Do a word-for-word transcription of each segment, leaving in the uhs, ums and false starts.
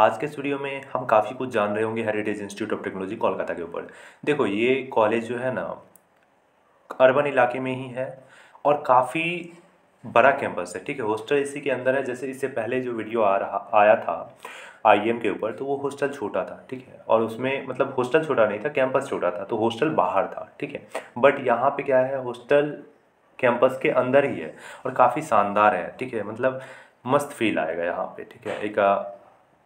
आज के इस वीडियो में हम काफ़ी कुछ जान रहे होंगे heritage institute of technology Kolkata के ऊपर। देखो ये कॉलेज जो है ना अर्बन इलाके में ही है और काफ़ी बड़ा कैंपस है, ठीक है। हॉस्टल इसी के अंदर है। जैसे इससे पहले जो वीडियो आ रहा आया था आईईएम के ऊपर तो वो हॉस्टल छोटा था, ठीक है। और उसमें मतलब हॉस्टल छोटा नहीं था, कैंपस छोटा था, तो हॉस्टल बाहर था, ठीक है। बट यहाँ पे क्या है, हॉस्टल कैंपस के अंदर ही है और काफ़ी शानदार है, ठीक है। मतलब मस्त फील आएगा यहाँ पे, ठीक है। एक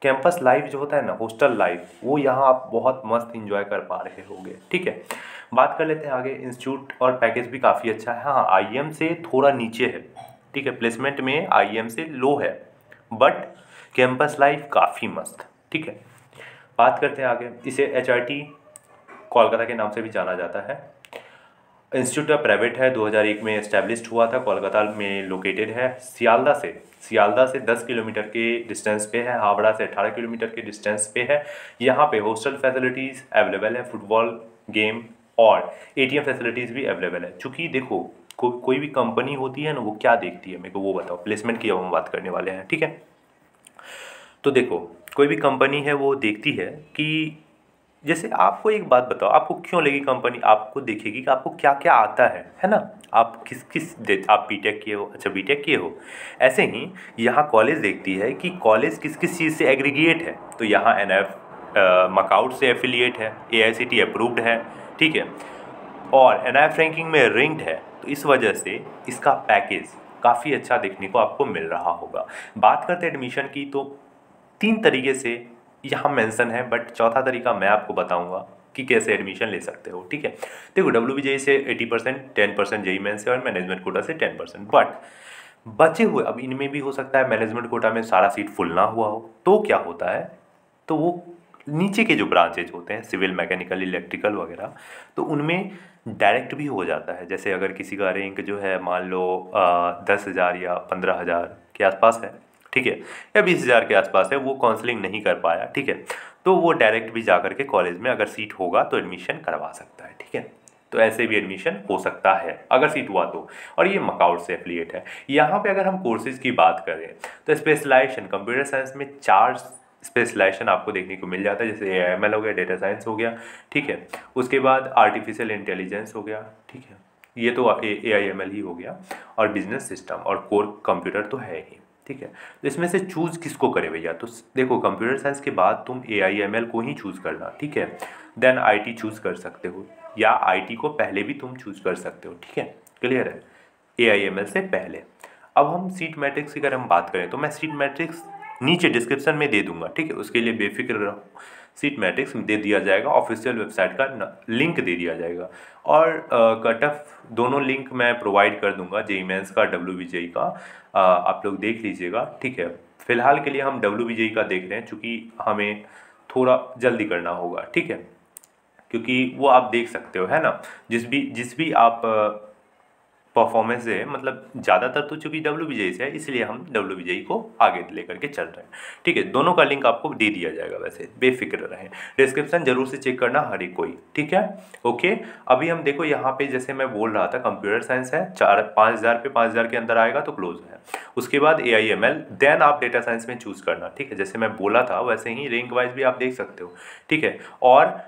कैंपस लाइफ जो होता है ना, हॉस्टल लाइफ, वो यहाँ आप बहुत मस्त इंजॉय कर पा रहे होंगे, ठीक है। बात कर लेते हैं आगे। इंस्टीट्यूट और पैकेज भी काफ़ी अच्छा है। हाँ, आईईएम से थोड़ा नीचे है, ठीक है। प्लेसमेंट में आईईएम से लो है, बट कैंपस लाइफ काफ़ी मस्त, ठीक है। बात करते हैं आगे। इसे एचआरटी कोलकाता के नाम से भी जाना जाता है। इंस्टीट्यूट प्राइवेट है, दो हज़ार एक में एस्टेब्लिश हुआ था, कोलकाता में लोकेटेड है। सियालदा से सियालदा से दस किलोमीटर के डिस्टेंस पे है। हावड़ा से अठारह किलोमीटर के डिस्टेंस पे है। यहाँ पे हॉस्टल फैसिलिटीज़ अवेलेबल है, फुटबॉल गेम और एटीएम फैसिलिटीज़ भी अवेलेबल है। चूँकि देखो को, कोई भी कंपनी होती है ना, वो क्या देखती है मेरे को वो बताओ। प्लेसमेंट की अब हम बात करने वाले हैं, ठीक है। तो देखो कोई भी कंपनी है वो देखती है कि जैसे आपको एक बात बताओ, आपको क्यों लगी कंपनी, आपको देखेगी कि आपको क्या क्या आता है है ना। आप किस किस दे आप बीटेक किए हो, अच्छा बीटेक किए हो। ऐसे ही यहाँ कॉलेज देखती है कि कॉलेज किस किस चीज़ से एग्रीगेट है। तो यहाँ एनएफ मकाउट से एफिलिएट है, एआईसीटी अप्रूव्ड है, ठीक है। और एनएफ रैंकिंग में रैंक्ड है, तो इस वजह से इसका पैकेज काफ़ी अच्छा देखने को आपको मिल रहा होगा। बात करते हैं एडमिशन की, तो तीन तरीके से यहाँ मेंशन है, बट चौथा तरीका मैं आपको बताऊंगा कि कैसे एडमिशन ले सकते हो, ठीक है। देखो डब्ल्यूबीजेई से अस्सी परसेंट, दस परसेंट जेई मेन से और मैनेजमेंट कोटा से दस परसेंट। बट बचे हुए अब इनमें भी हो सकता है मैनेजमेंट कोटा में सारा सीट फुल ना हुआ हो, तो क्या होता है, तो वो नीचे के जो ब्रांचेज होते हैं सिविल, मैकेनिकल, इलेक्ट्रिकल वगैरह, तो उनमें डायरेक्ट भी हो जाता है। जैसे अगर किसी का रैंक जो है मान लो दस हज़ार या पंद्रह हज़ार के आसपास है, ठीक है, या बीस हज़ार के आसपास है, वो काउंसलिंग नहीं कर पाया, ठीक है, तो वो डायरेक्ट भी जा करके कॉलेज में अगर सीट होगा तो एडमिशन करवा सकता है, ठीक है। तो ऐसे भी एडमिशन हो सकता है अगर सीट हुआ तो। और ये मकाउट से एफिलिएट है। यहाँ पे अगर हम कोर्सेज़ की बात करें तो स्पेशलाइजेशन कंप्यूटर साइंस में चार स्पेशलाइजेशन आपको देखने को मिल जाता है। जैसे एआईएमएल हो गया, डेटा साइंस हो गया, ठीक है। उसके बाद आर्टिफिशियल इंटेलिजेंस हो गया, ठीक है, ये तो एआईएमएल ही हो गया, और बिजनेस सिस्टम और कोर कंप्यूटर तो है ही, ठीक है। तो इसमें से चूज़ किसको करे भैया, तो देखो कंप्यूटर साइंस के बाद तुम एआईएमएल को ही चूज़ करना, ठीक है। देन आईटी चूज़ कर सकते हो, या आईटी को पहले भी तुम चूज़ कर सकते हो, ठीक है, क्लियर है, एआईएमएल से पहले। अब हम सीट मैट्रिक्स की अगर हम बात करें तो मैं सीट मैट्रिक्स नीचे डिस्क्रिप्शन में दे दूंगा, ठीक है, उसके लिए बेफिक्र रहो। सीट मैट्रिक्स दे दिया जाएगा, ऑफिशियल वेबसाइट का लिंक दे दिया जाएगा, और कट ऑफ दोनों लिंक मैं प्रोवाइड कर दूंगा, जेई मेंस का, डब्ल्यूबीजेई का, आ, आप लोग देख लीजिएगा, ठीक है। फिलहाल के लिए हम डब्ल्यूबीजेई का देख रहे हैं क्योंकि हमें थोड़ा जल्दी करना होगा, ठीक है, क्योंकि वो आप देख सकते हो, है ना। जिस भी जिस भी आप परफॉर्मेंस है, मतलब ज़्यादातर तो चूँकि डब्ल्यूबीजेई से है, इसलिए हम डब्ल्यूबीजेई को आगे लेकर के चल रहे हैं, ठीक है। दोनों का लिंक आपको दे दिया जाएगा, वैसे बेफिक्र रहें, डिस्क्रिप्शन जरूर से चेक करना हर एक कोई, ठीक है, ओके। अभी हम देखो यहाँ पे जैसे मैं बोल रहा था कंप्यूटर साइंस है, चार पाँच हज़ार पे पाँच हज़ार के अंदर आएगा तो क्लोज है। उसके बाद A I M L, then आप डेटा साइंस में चूज़ करना, ठीक है, जैसे मैं बोला था वैसे ही रैंक वाइज भी आप देख सकते हो, ठीक है। और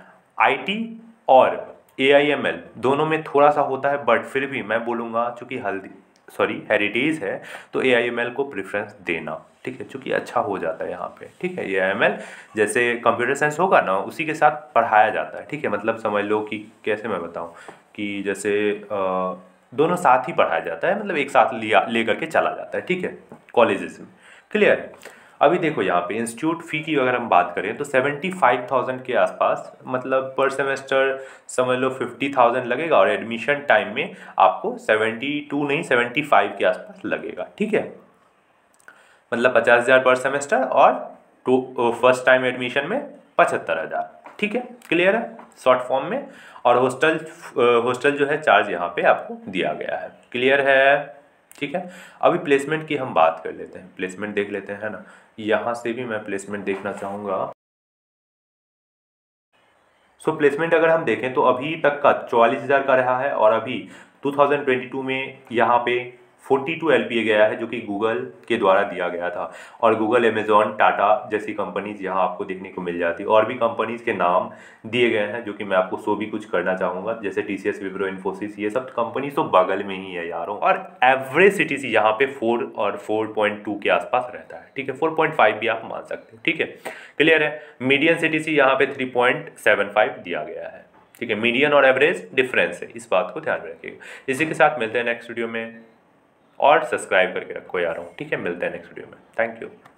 आई टी और ए आई एम एल दोनों में थोड़ा सा होता है, बट फिर भी मैं बोलूँगा चूँकि हल्दी सॉरी हेरिटेज है तो ए आई एम एल को प्रेफरेंस देना, ठीक है, चूँकि अच्छा हो जाता है यहाँ पे, ठीक है। ए आई एम एल जैसे कंप्यूटर साइंस होगा ना उसी के साथ पढ़ाया जाता है, ठीक है। मतलब समझ लो कि कैसे मैं बताऊँ कि जैसे आ, दोनों साथ ही पढ़ाया जाता है, मतलब एक साथ लिया ले करके चला जाता है, ठीक है, कॉलेजेस में, क्लियर है। अभी देखो यहाँ पे इंस्टीट्यूट फ़ी की अगर हम बात करें तो सेवेंटी फाइव थाउजेंड के आसपास, मतलब पर सेमेस्टर समझ लो फिफ्टी थाउजेंड लगेगा, और एडमिशन टाइम में आपको सेवेंटी टू नहीं सेवेंटी फाइव के आसपास लगेगा, ठीक है। मतलब पचास हज़ार पर सेमेस्टर और टू फर्स्ट टाइम एडमिशन में पचहत्तर हज़ार, ठीक है, क्लियर है, शॉर्ट फॉर्म में। और हॉस्टल हॉस्टल जो है चार्ज यहाँ पर आपको दिया गया है, क्लियर है, ठीक है। अभी प्लेसमेंट की हम बात कर लेते हैं, प्लेसमेंट देख लेते हैं, है ना। यहाँ से भी मैं प्लेसमेंट देखना चाहूँगा। सो प्लेसमेंट अगर हम देखें तो अभी तक का चौवालीस हज़ार का रहा है, और अभी दो हज़ार बाईस में यहाँ पे बयालीस एलपीए गया है जो कि गूगल के द्वारा दिया गया था। और गूगल, अमेजॉन, टाटा जैसी कंपनीज यहाँ आपको देखने को मिल जाती है। और भी कंपनीज के नाम दिए गए हैं जो कि मैं आपको सो भी कुछ करना चाहूँगा, जैसे टीसीएस, विप्रो, इन्फोसिस, ये सब कंपनीज तो बगल में ही है यारों। और एवरेज सिटीज यहाँ पे फोर और फोर पॉइंट टू के आसपास रहता है, ठीक है, फोर पॉइंट फाइव भी आप मान सकते हैं, ठीक है, क्लियर है। मीडियन सिटीज यहाँ पे थ्री पॉइंट सेवन फाइव दिया गया है, ठीक है। मीडियन और एवरेज डिफरेंस है, इस बात को ध्यान में रखिएगा। इसी के साथ मिलते हैं नेक्स्ट वीडियो में, और सब्सक्राइब करके रखो यारों, ठीक है। मिलते हैं नेक्स्ट वीडियो में, थैंक यू।